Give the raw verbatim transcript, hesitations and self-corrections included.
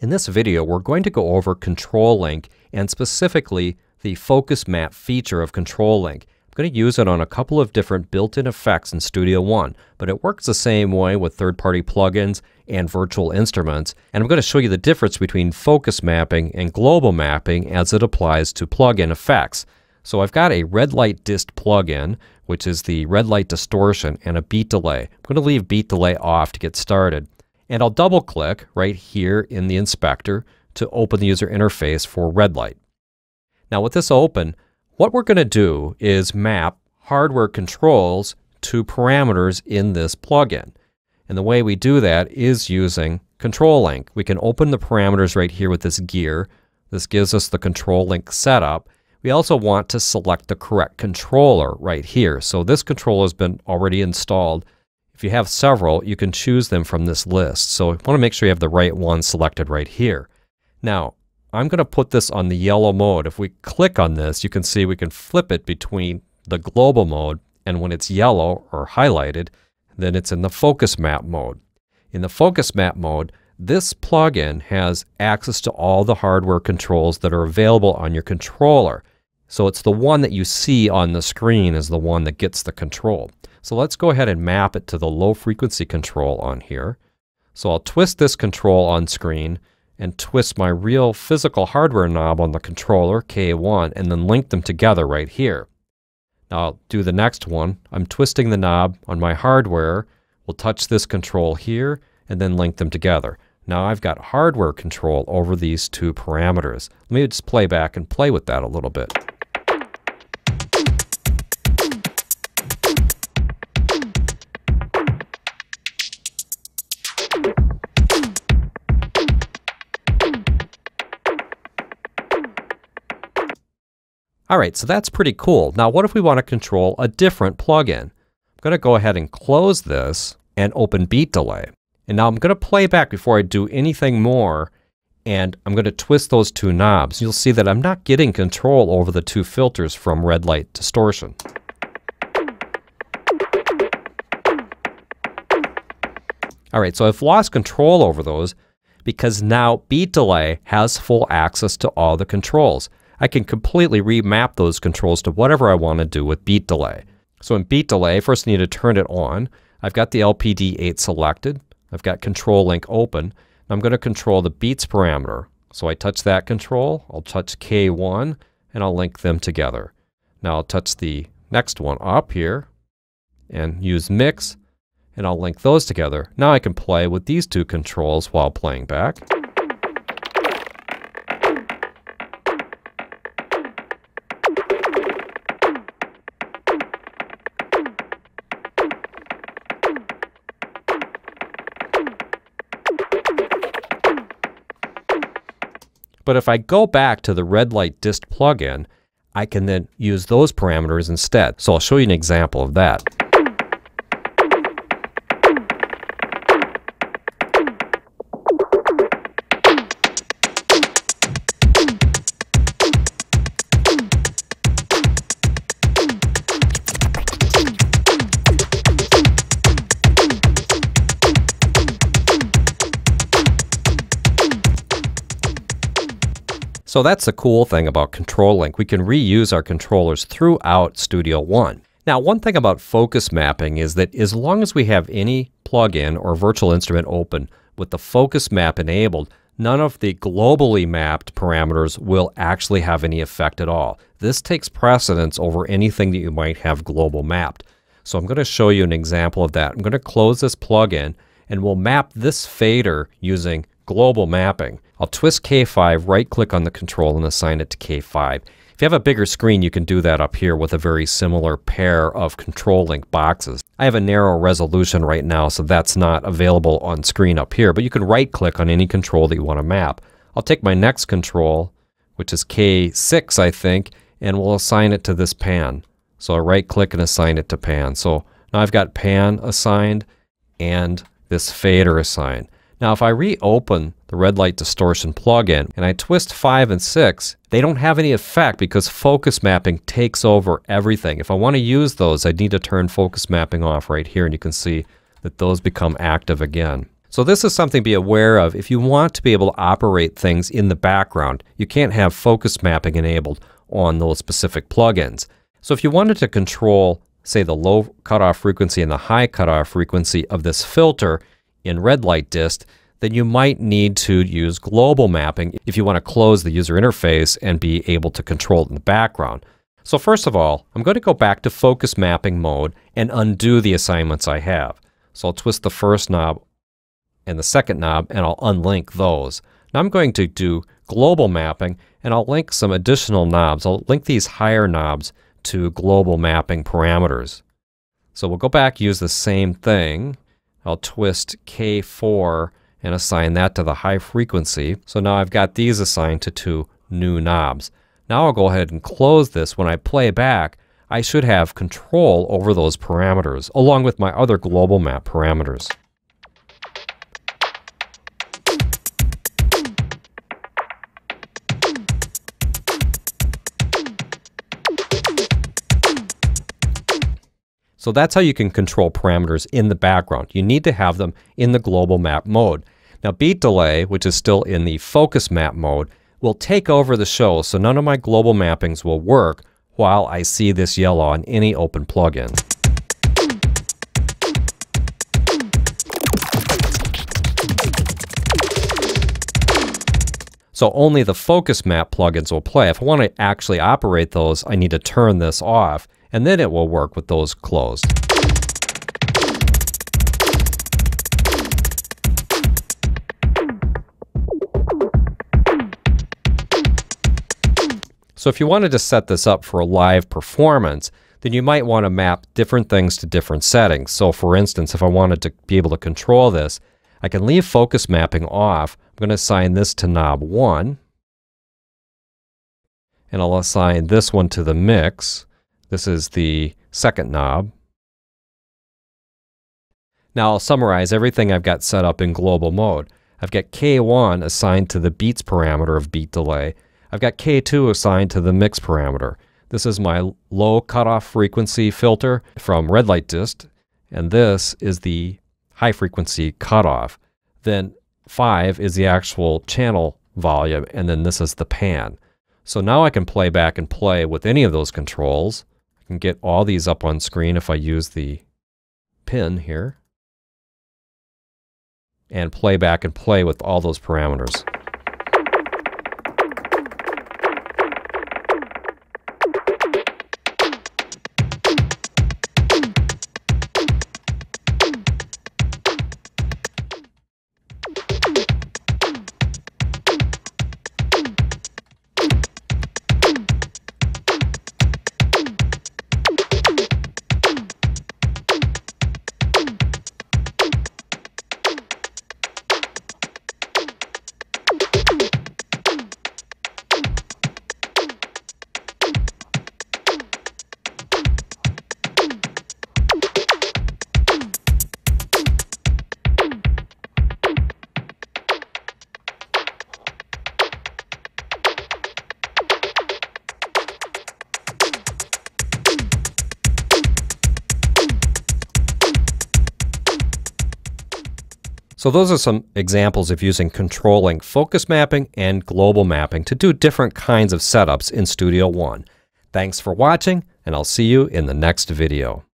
In this video, we're going to go over Control Link and specifically the Focus Map feature of Control Link. I'm going to use it on a couple of different built-in effects in Studio One, but it works the same way with third-party plugins and virtual instruments. And I'm going to show you the difference between focus mapping and global mapping as it applies to plugin effects. So I've got a Red Light Dist plugin, which is the Red Light Distortion, and a Beat Delay. I'm going to leave Beat Delay off to get started. And I'll double click right here in the inspector to open the user interface for Red Light. Now with this open, what we're going to do is map hardware controls to parameters in this plugin. And the way we do that is using Control Link. We can open the parameters right here with this gear. This gives us the Control Link setup. We also want to select the correct controller right here. So this controller has been already installed. If you have several, you can choose them from this list. So you want to make sure you have the right one selected right here. Now, I'm going to put this on the yellow mode. If we click on this, you can see we can flip it between the global mode, and when it's yellow or highlighted, then it's in the focus map mode. In the focus map mode, this plugin has access to all the hardware controls that are available on your controller. So it's the one that you see on the screen is the one that gets the control. So let's go ahead and map it to the low frequency control on here. So I'll twist this control on screen and twist my real physical hardware knob on the controller, K one, and then link them together right here. Now I'll do the next one. I'm twisting the knob on my hardware. We'll touch this control here and then link them together. Now I've got hardware control over these two parameters. Let me just play back and play with that a little bit. Alright, so that's pretty cool. Now what if we want to control a different plugin? I'm going to go ahead and close this and open Beat Delay. And now I'm going to play back before I do anything more, and I'm going to twist those two knobs. You'll see that I'm not getting control over the two filters from Red Light Distortion. Alright, so I've lost control over those because now Beat Delay has full access to all the controls. I can completely remap those controls to whatever I want to do with Beat Delay. So in Beat Delay, first I need to turn it on. I've got the L P D eight selected. I've got Control Link open. I'm going to control the beats parameter. So I touch that control, I'll touch K one, and I'll link them together. Now I'll touch the next one up here and use Mix, and I'll link those together. Now I can play with these two controls while playing back. But if I go back to the Red Light Dist plugin, I can then use those parameters instead. So I'll show you an example of that. So that's the cool thing about Control Link. We can reuse our controllers throughout Studio One. Now, one thing about focus mapping is that as long as we have any plugin or virtual instrument open with the focus map enabled, none of the globally mapped parameters will actually have any effect at all. This takes precedence over anything that you might have global mapped. So I'm going to show you an example of that. I'm going to close this plugin and we'll map this fader using global mapping. I'll twist K five, right click on the control and assign it to K five. If you have a bigger screen, you can do that up here with a very similar pair of Control Link boxes. I have a narrow resolution right now, so that's not available on screen up here, but you can right click on any control that you want to map. I'll take my next control, which is K six, I think, and we'll assign it to this pan. So I'll right click and assign it to pan. So now I've got pan assigned and this fader assigned. Now if I reopen the Red Light Distortion plugin and I twist five and six, they don't have any effect because focus mapping takes over everything. If I want to use those, I need to turn focus mapping off right here, and you can see that those become active again. So this is something to be aware of. If you want to be able to operate things in the background, you can't have focus mapping enabled on those specific plugins. So if you wanted to control, say, the low cutoff frequency and the high cutoff frequency of this filter in Red Light Dist, then you might need to use global mapping if you want to close the user interface and be able to control it in the background. So first of all, I'm going to go back to focus mapping mode and undo the assignments I have. So I'll twist the first knob and the second knob and I'll unlink those. Now I'm going to do global mapping and I'll link some additional knobs. I'll link these higher knobs to global mapping parameters. So we'll go back, use the same thing. I'll twist K four and assign that to the high frequency. So now I've got these assigned to two new knobs. Now I'll go ahead and close this. When I play back, I should have control over those parameters along with my other global map parameters. So that's how you can control parameters in the background. You need to have them in the global map mode. Now Beat Delay, which is still in the focus map mode, will take over the show, so none of my global mappings will work while I see this yellow on any open plugin. So only the focus map plugins will play. If I want to actually operate those, I need to turn this off, and then it will work with those closed. So if you wanted to set this up for a live performance, then you might want to map different things to different settings. So for instance, if I wanted to be able to control this, I can leave focus mapping off. I'm going to assign this to knob one, and I'll assign this one to the mix. This is the second knob. Now I'll summarize everything I've got set up in global mode. I've got K one assigned to the beats parameter of Beat Delay. I've got K two assigned to the mix parameter. This is my low cutoff frequency filter from Red Light Dist, and this is the high frequency cutoff. Then five is the actual channel volume, and then this is the pan. So now I can play back and play with any of those controls. Can get all these up on screen if I use the pin here, and play back and play with all those parameters. So those are some examples of using Control Link focus mapping and global mapping to do different kinds of setups in Studio One. Thanks for watching, and I'll see you in the next video.